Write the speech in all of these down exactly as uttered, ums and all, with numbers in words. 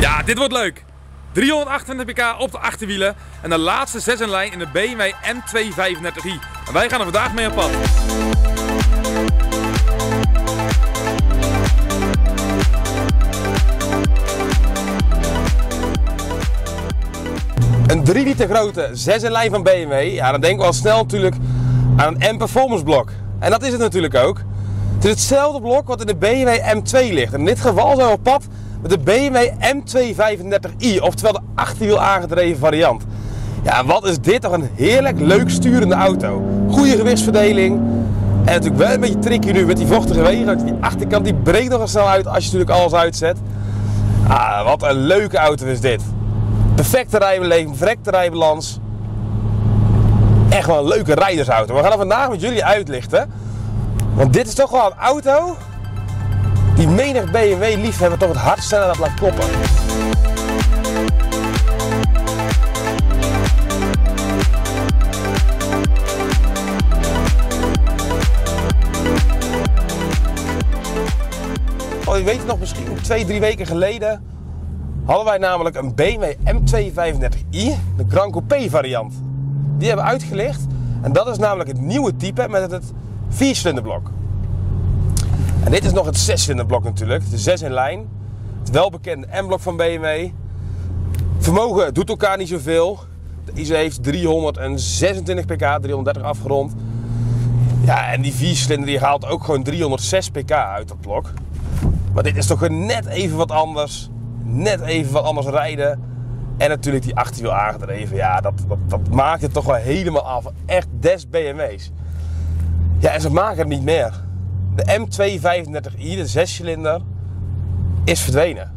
Ja, dit wordt leuk! driehonderdachtentwintig pk op de achterwielen en de laatste zes in lijn in de B M W M tweehonderdvijfendertig i. En wij gaan er vandaag mee op pad. Een drie liter grote zes in lijn van B M W, ja, dan denken we al snel natuurlijk aan een M-performance blok. En dat is het natuurlijk ook. Het is hetzelfde blok wat in de B M W M twee ligt. En in dit geval zijn we op pad met de B M W M tweehonderdvijfendertig i, oftewel de achterwiel aangedreven variant. Ja, wat is dit toch een heerlijk leuk sturende auto. Goede gewichtsverdeling. En natuurlijk wel een beetje tricky nu met die vochtige wegen. Die achterkant die breekt nogal snel uit als je natuurlijk alles uitzet. Ah, wat een leuke auto is dit. Perfecte rijbeleving, perfecte rijbalans. Echt wel een leuke rijdersauto. We gaan er vandaag met jullie uitlichten. Want dit is toch wel een auto die menig B M W-liefhebber toch het hardst sneller dat laat kloppen. Oh, je weet het nog, misschien twee, drie weken geleden hadden wij namelijk een B M W M tweehonderdvijfendertig i, de Grand Coupé variant. Die hebben we uitgelicht en dat is namelijk het nieuwe type met het viercilinderblok. En dit is nog het zescilinderblok natuurlijk, de zes in lijn. Het welbekende M-blok van B M W. Vermogen doet elkaar niet zoveel. De I S O heeft driehonderdzesentwintig pk, driehonderddertig afgerond. Ja, en die viercilinder die haalt ook gewoon driehonderdzes pk uit dat blok. Maar dit is toch net even wat anders. Net even wat anders rijden. En natuurlijk die achterwiel aangedreven. Ja, dat, dat, dat maakt het toch wel helemaal af. Echt des B M W's. Ja, en ze maken het niet meer. De M tweehonderdvijfendertig i, de zescilinder, is verdwenen.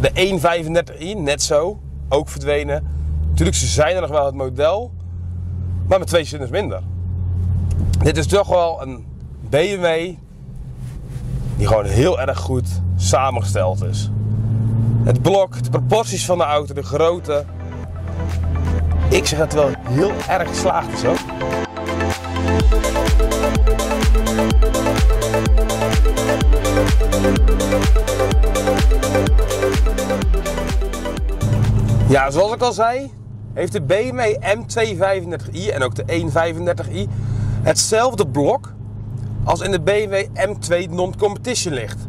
De één vijfendertig i, net zo, ook verdwenen. Natuurlijk, ze zijn er nog wel het model, maar met twee cilinders minder. Dit is toch wel een B M W die gewoon heel erg goed samengesteld is. Het blok, de proporties van de auto, de grootte. Ik zeg dat het wel heel erg geslaagd is hoor. Ja, zoals ik al zei, heeft de B M W M tweehonderdvijfendertig i en ook de één vijfendertig i hetzelfde blok als in de B M W M twee Non-Competition ligt.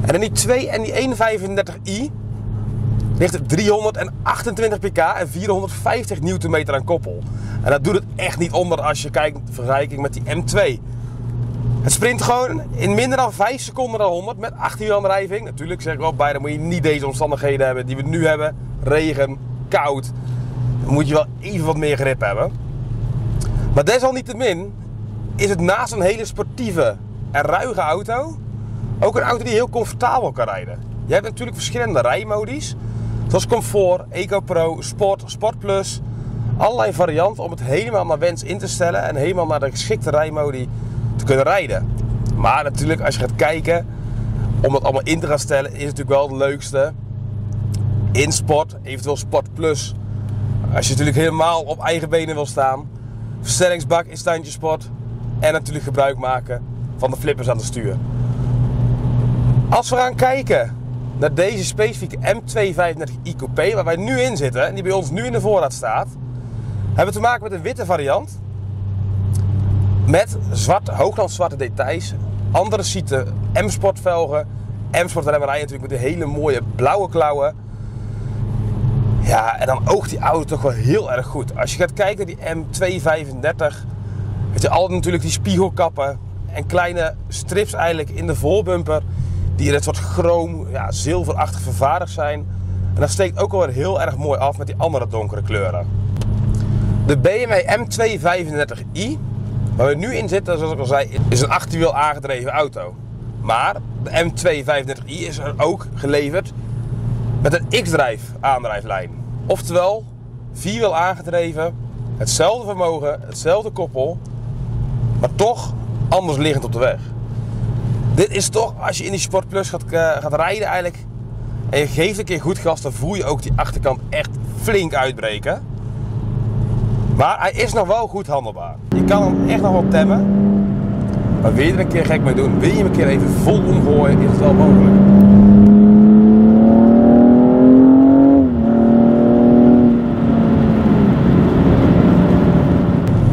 En in die twee en die één vijfendertig i ligt het driehonderdachtentwintig pk en vierhonderdvijftig newtonmeter aan koppel. En dat doet het echt niet onder als je kijkt in vergelijking met die M twee. Het sprint gewoon in minder dan vijf seconden naar honderd met achttien uur aandrijving. Natuurlijk zeg ik wel bijna, moet je niet deze omstandigheden hebben die we nu hebben. Regen, koud. Dan moet je wel even wat meer grip hebben. Maar desalniettemin is het naast een hele sportieve en ruige auto ook een auto die heel comfortabel kan rijden. Je hebt natuurlijk verschillende rijmodies. Zoals Comfort, EcoPro, Sport, Sport Plus. Allerlei varianten om het helemaal naar wens in te stellen en helemaal naar de geschikte rijmodi te kunnen rijden. Maar natuurlijk, als je gaat kijken, om dat allemaal in te gaan stellen, is het natuurlijk wel het leukste in Sport, eventueel Sport Plus. Als je natuurlijk helemaal op eigen benen wil staan. Versnellingsbak in standje Sport. En natuurlijk gebruik maken van de flippers aan het stuur. Als we gaan kijken naar deze specifieke M tweehonderdvijfendertig i Coupé, waar wij nu in zitten en die bij ons nu in de voorraad staat, hebben we te maken met een witte variant. Met zwart, hooglandzwarte details, andere sieten, M-sportvelgen, M-sportremmerij natuurlijk met die hele mooie blauwe klauwen. Ja, en dan oogt die auto toch wel heel erg goed. Als je gaat kijken naar die M tweehonderdvijfendertig, weet je, altijd natuurlijk die spiegelkappen en kleine strips eigenlijk in de voorbumper die in een soort chroom, ja, zilverachtig vervaardigd zijn. En dat steekt ook alweer heel erg mooi af met die andere donkere kleuren. De B M W M tweehonderdvijfendertig i, waar we nu in zitten, zoals ik al zei, is een achterwiel aangedreven auto. Maar de M tweehonderdvijfendertig i is er ook geleverd met een X-drijf aandrijflijn. Oftewel, vierwiel aangedreven, hetzelfde vermogen, hetzelfde koppel, maar toch anders liggend op de weg. Dit is toch, als je in die Sport Plus gaat, uh, gaat rijden eigenlijk, en je geeft een keer goed gas, dan voel je ook die achterkant echt flink uitbreken. Maar hij is nog wel goed handelbaar. Je kan hem echt nog wel temmen. Maar wil je er een keer gek mee doen, wil je hem een keer even vol omgooien, is het wel mogelijk.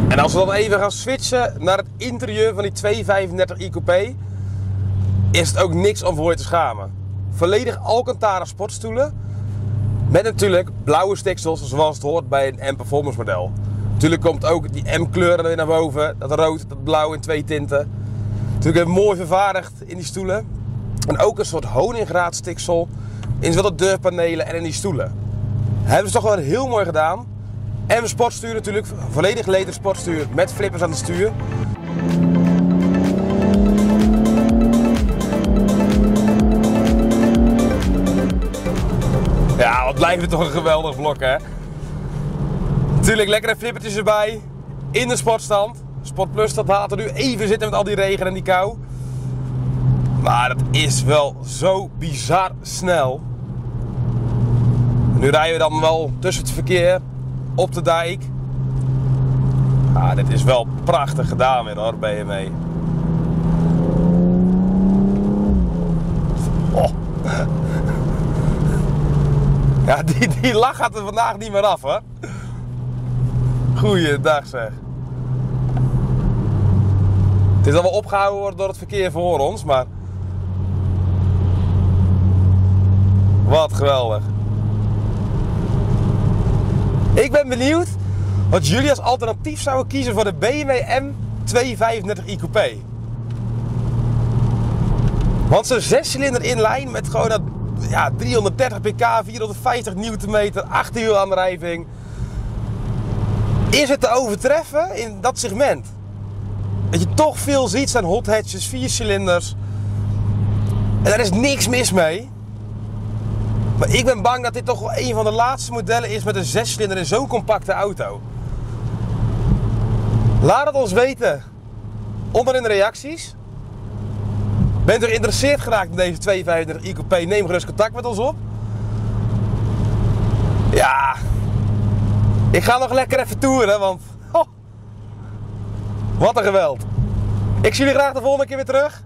En als we dan even gaan switchen naar het interieur van die tweehonderdvijfendertig i Coupé, is het ook niks om voor je te schamen. Volledig Alcantara sportstoelen, met natuurlijk blauwe stiksels zoals het hoort bij een M-Performance model. Natuurlijk komt ook die M-kleuren weer naar boven, dat rood, dat blauw in twee tinten. Natuurlijk mooi vervaardigd in die stoelen. En ook een soort honingraadstiksel in zowel de deurpanelen en in die stoelen. Hebben ze toch wel heel mooi gedaan. En sportstuur natuurlijk, volledig leder sportstuur met flippers aan het stuur. Ja, wat blijft het toch een geweldig blok, hè? Natuurlijk lekkere flippertjes erbij, in de sportstand. Sportplus, dat haalt er nu even zitten met al die regen en die kou. Maar dat is wel zo bizar snel. Nu rijden we dan wel tussen het verkeer, op de dijk. Ah, dit is wel prachtig gedaan weer hoor, B M W. Oh. Ja, die, die lach gaat er vandaag niet meer af, hè. Goeiedag zeg. Het is al wel opgehouden worden door het verkeer voor ons, maar... Wat geweldig. Ik ben benieuwd wat jullie als alternatief zouden kiezen voor de B M W M tweehonderdvijfendertig i Coupé. Want zo'n zescilinder inlijn met gewoon dat, ja, driehonderddertig pk, vierhonderdvijftig newtonmeter, acht wiel aandrijving... Is het te overtreffen in dat segment? Dat je toch veel ziet zijn hot hatches, viercilinders. En daar is niks mis mee. Maar ik ben bang dat dit toch wel een van de laatste modellen is met een zescilinder in zo'n compacte auto. Laat het ons weten onder in de reacties. Bent u geïnteresseerd geraakt in deze tweehonderdvijfendertig i Coupé? Neem gerust contact met ons op. Ja... Ik ga nog lekker even toeren, want oh, wat een geweld. Ik zie jullie graag de volgende keer weer terug.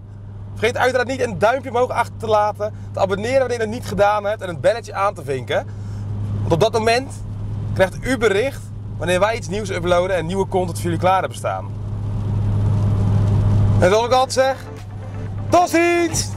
Vergeet uiteraard niet een duimpje omhoog achter te laten, te abonneren wanneer je dat niet gedaan hebt en een belletje aan te vinken. Want op dat moment krijgt u bericht wanneer wij iets nieuws uploaden en nieuwe content voor jullie klaar hebben staan. En zoals ik altijd zeg, tot ziens!